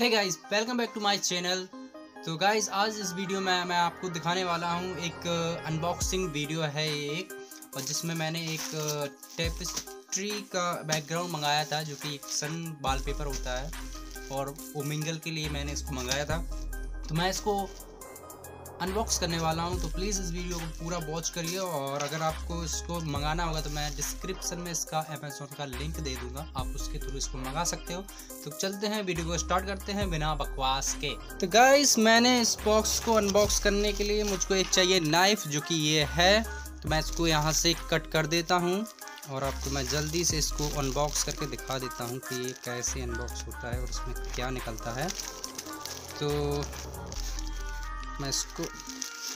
Hey guys, welcome back to my channel. तो guys, आज इस वीडियो में मैं आपको दिखाने वाला हूं, एक अनबॉक्सिंग वीडियो है एक, और जिसमें मैंने एक टेपेस्ट्री का बैकग्राउंड मंगाया था, जो कि एक सन वॉलपेपर होता है, और ओमेंगल के लिए मैंने इसको मंगाया था। तो मैं इसको अनबॉक्स करने वाला हूं, तो प्लीज़ इस वीडियो को पूरा वॉच करिए। और अगर आपको इसको मंगाना होगा तो मैं डिस्क्रिप्शन में इसका अमेज़न का लिंक दे दूंगा, आप उसके थ्रू इसको मंगा सकते हो। तो चलते हैं, वीडियो को स्टार्ट करते हैं बिना बकवास के। तो गाइस, मैंने इस बॉक्स को अनबॉक्स करने के लिए मुझको एक चाहिए नाइफ, जो कि ये है। तो मैं इसको यहाँ से कट कर देता हूँ और आपको मैं जल्दी से इसको अनबॉक्स करके दिखा देता हूँ कि ये कैसे अनबॉक्स होता है और उसमें क्या निकलता है। तो मैं इसको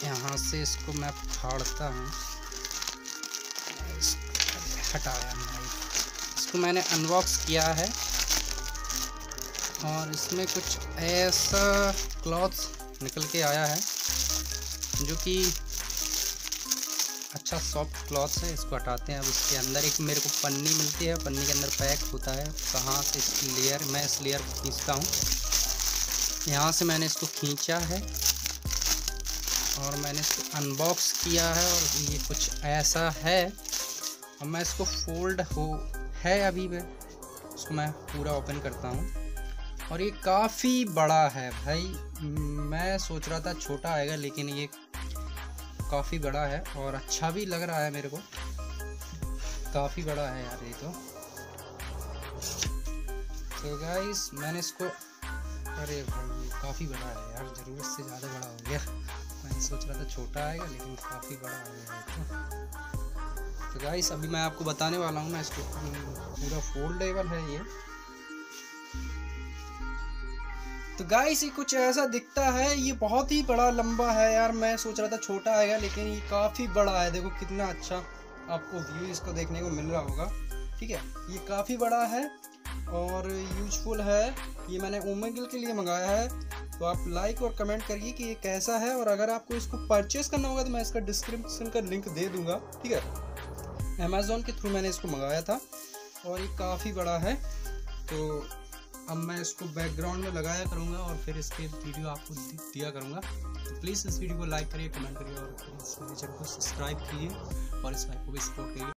यहाँ से मैं फाड़ता हूँ। हटाया नाइफ, इसको मैंने अनबॉक्स किया है और इसमें कुछ ऐसा क्लॉथ निकल के आया है, जो कि अच्छा सॉफ्ट क्लॉथ है। इसको हटाते हैं। अब इसके अंदर एक मेरे को पन्नी मिलती है, पन्नी के अंदर पैक होता है। कहाँ से इसकी लेयर, मैं इस लेयर को खींचता हूँ। यहाँ से मैंने इसको खींचा है और मैंने इसको अनबॉक्स किया है और ये कुछ ऐसा है। और मैं इसको फोल्ड हो है अभी मैं इसको पूरा ओपन करता हूँ और ये काफ़ी बड़ा है भाई। मैं सोच रहा था छोटा आएगा, लेकिन ये काफ़ी बड़ा है और अच्छा भी लग रहा है मेरे को। काफ़ी बड़ा है यार ये तो। गाइस, मैंने इसको, अरे भाई ये काफ़ी बड़ा है यार, ज़रूरत से ज़्यादा बड़ा हो गया। मैं सोच रहा था छोटा आएगा, लेकिन काफ़ी बड़ा आ गया है। तो गाइस, अभी मैं आपको बताने वाला हूँ ना, इसको पूरा फोल्डेबल है ये। तो गाइस, ये कुछ ऐसा दिखता है। ये बहुत ही बड़ा लंबा है यार। मैं सोच रहा था छोटा आएगा, लेकिन ये काफ़ी बड़ा है। देखो कितना अच्छा आपको व्यू इसको देखने को मिल रहा होगा, ठीक है। ये काफ़ी बड़ा है और यूजफुल है। ये मैंने ओमेगल के लिए मंगाया है। तो आप लाइक और कमेंट करिए कि ये कैसा है। और अगर आपको इसको परचेस करना होगा तो मैं इसका डिस्क्रिप्शन का लिंक दे दूंगा, ठीक है। अमेज़ॉन के थ्रू मैंने इसको मंगाया था और ये काफ़ी बड़ा है। तो अब मैं इसको बैकग्राउंड में लगाया करूंगा और फिर इसके वीडियो आपको दिया करूंगा। तो प्लीज़ इस वीडियो को लाइक करिए, कमेंट करिए और इस चैनल को सब्सक्राइब करिए और इस लाइक को भी सपोर्ट करिए।